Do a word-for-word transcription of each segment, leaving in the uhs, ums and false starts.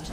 First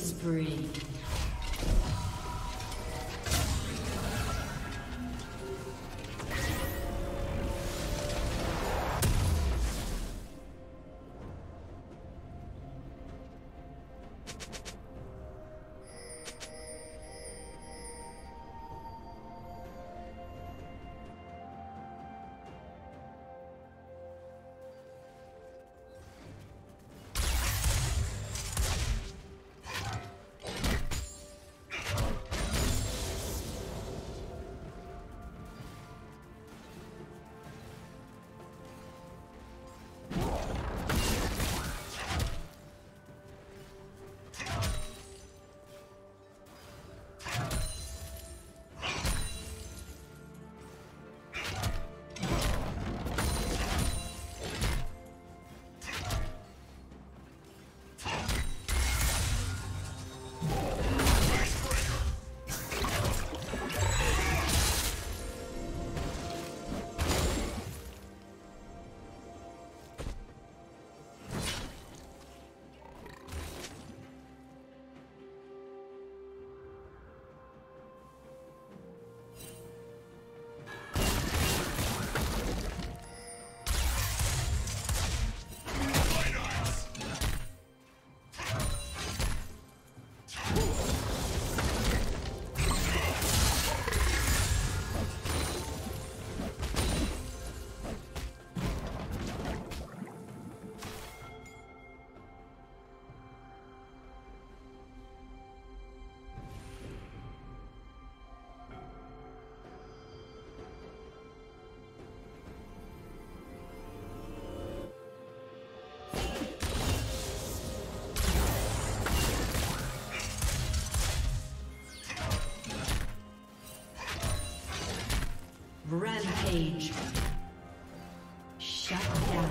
Spree. Rampage. Shut down.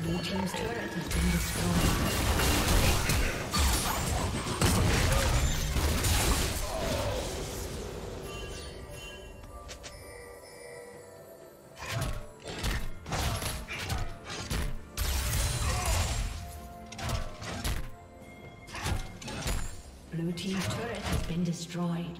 Blue team's turret has been destroyed. Blue team's turret has been destroyed.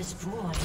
destroyed.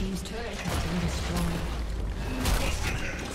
Team's turret has been destroyed.